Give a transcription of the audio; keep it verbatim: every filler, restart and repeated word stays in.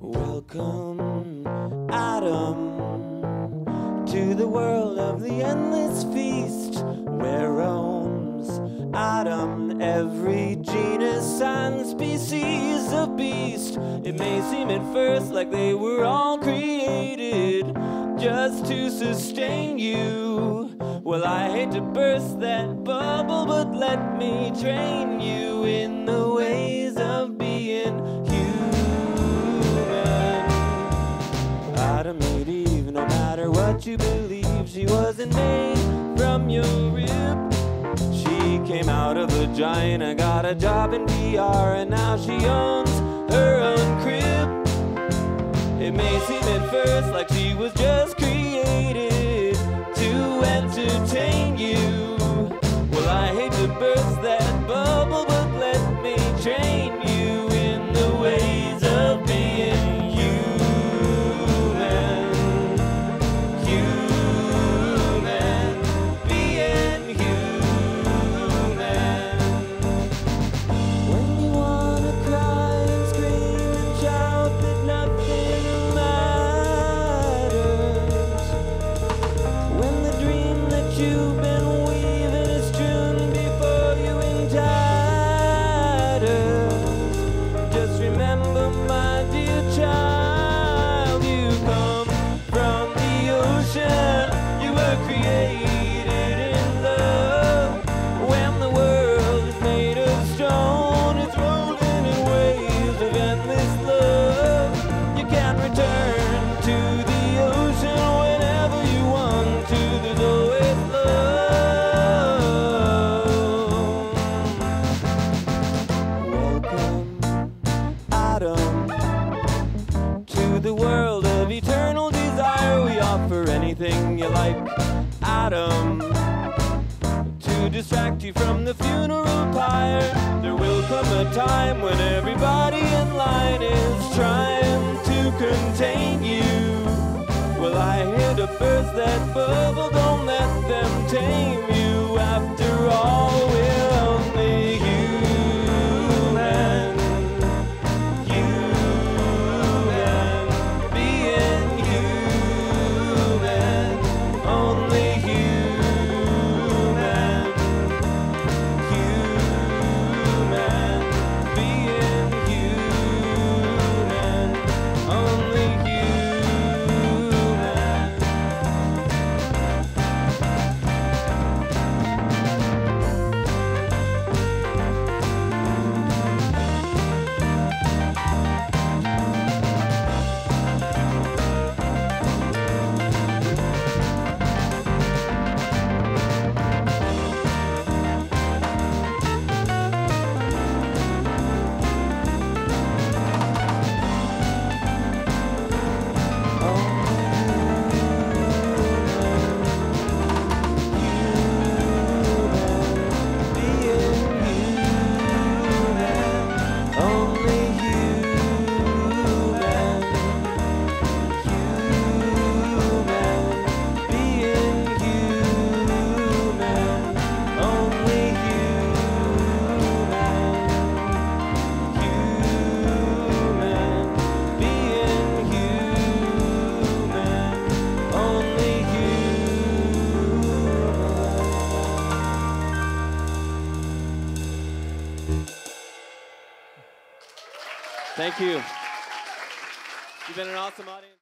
Welcome, Adam, to the world of the endless feast, where roams Adam, every genus and species of beast. It may seem at first like they were all created just to sustain you. Well, I hate to burst that bubble, but let me train you in the ways of being human. Adam and Eve, no matter what you believe, she wasn't made from your rib. She came out of a vagina, got a job in P R, and now she owns her own crib. It may seem at first like she was just created to entertain you. Well, I hate to burst that bubble, but let me train you in the ways of being. Adam, to distract you from the funeral pyre, there will come a time when everybody in line is trying to contain you. Well, I hear to burst that bubble, don't let them tame you. After all, we're only human. Thank you. You've been an awesome audience.